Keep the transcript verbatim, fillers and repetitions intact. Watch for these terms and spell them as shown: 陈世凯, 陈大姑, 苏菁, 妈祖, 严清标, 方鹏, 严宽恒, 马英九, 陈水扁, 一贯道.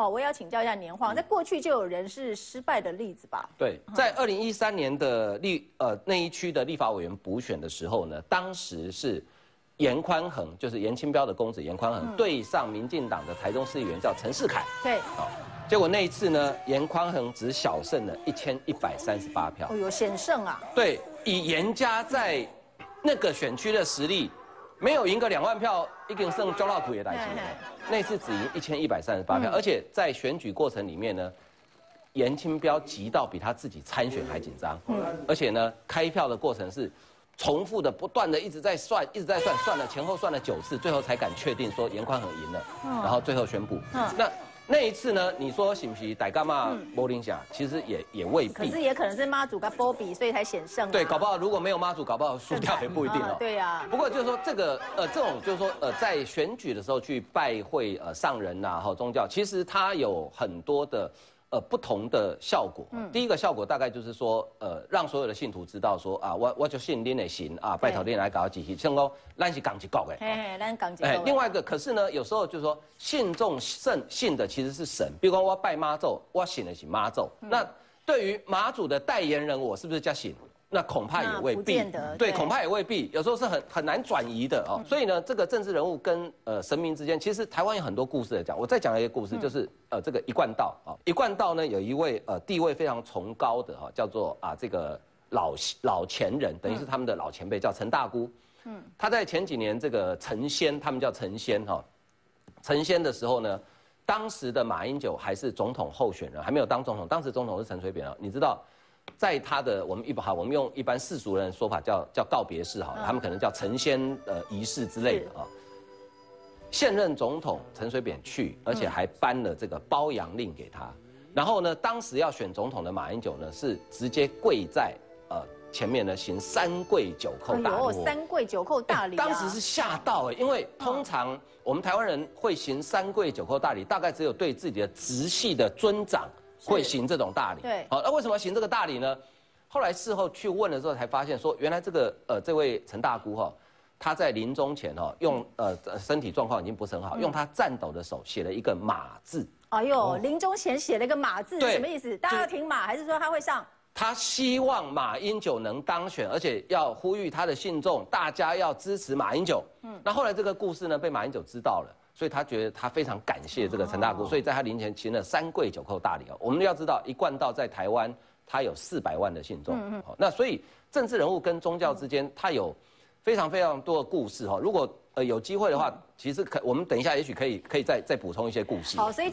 好，我也要请教一下年晃，在过去就有人事失败的例子吧？对，在二零一三年的立呃那一区的立法委员补选的时候呢，当时是严宽恒，就是严清标的公子严宽恒、嗯、对上民进党的台中市议员叫陈世凯。对，好、哦，结果那一次呢，严宽恒只小胜了一千一百三十八票。哦呦，险胜啊！对，以严家在那个选区的实力。 没有赢个两万票，一定剩焦老苦也担心了。那次只赢一千一百三十八票，嗯、而且在选举过程里面呢，严清标急到比他自己参选还紧张，嗯、而且呢，开票的过程是重复的，不断的一直在算，一直在算，算了前后算了九次，最后才敢确定说严宽恒赢了，嗯、然后最后宣布。嗯、那那一次呢，你说是不是大家嘛没影响？其实也也未必，可是也可能是妈祖跟波比，所以才险胜、啊。对，搞不好如果没有妈祖，搞不好输掉也不一定哦。嗯、对呀、啊。不过就是说这个呃，这种就是说呃，在选举的时候去拜会呃上人呐、啊，哈宗教，其实它有很多的呃不同的效果。嗯、第一个效果大概就是说呃，让所有的信徒知道说啊，我我就信恁的神啊，拜托恁来搞几起，像讲咱是讲一国的。哎，咱讲一国。哎，另外一个可是呢，有时候就是说。 信众信信的其实是神，比如说我拜妈祖，我信的是妈祖。嗯、那对于妈祖的代言人，我是不是叫信？那恐怕也未必。对，恐怕也未必。有时候是很很难转移的哦。嗯、所以呢，这个政治人物跟呃神明之间，其实台湾有很多故事来讲。我再讲一个故事，就是、嗯、呃这个一贯道啊、哦，一贯道呢有一位呃地位非常崇高的哈、哦，叫做啊这个老老前人，等于是他们的老前辈，叫陈大姑。嗯，他在前几年这个成仙，他们叫成仙哈。哦 成仙的时候呢，当时的马英九还是总统候选人，还没有当总统。当时总统是陈水扁啊。你知道，在他的我们一好，我们用一般世俗人的说法叫叫告别式好了，嗯、他们可能叫成仙呃仪式之类的啊。现任总统陈水扁去，而且还颁了这个褒扬令给他。嗯、然后呢，当时要选总统的马英九呢，是直接跪在呃。 前面呢行三跪九叩大礼，三跪九叩大礼，当时是吓到哎，因为通常我们台湾人会行三跪九叩大礼，大概只有对自己的直系的尊长会行这种大礼。对，好，那为什么要行这个大礼呢？后来事后去问的时候才发现，说原来这个呃这位陈大姑哈，她在临终前哈用呃身体状况已经不是很好，用她颤抖的手写了一个马字。哎呦，临终前写了一个马字，什么意思？大家要停马，还是说他会上？ 他希望马英九能当选，而且要呼吁他的信众，大家要支持马英九。嗯，那后来这个故事呢，被马英九知道了，所以他觉得他非常感谢这个陈大姑，哦、所以在他临前行了三跪九叩大礼哦。我们要知道，一贯道在台湾，他有四百万的信众。嗯嗯、哦，那所以政治人物跟宗教之间，他有非常非常多的故事哈、哦。如果呃有机会的话，其实可我们等一下也许可以可以再再补充一些故事。好，所以。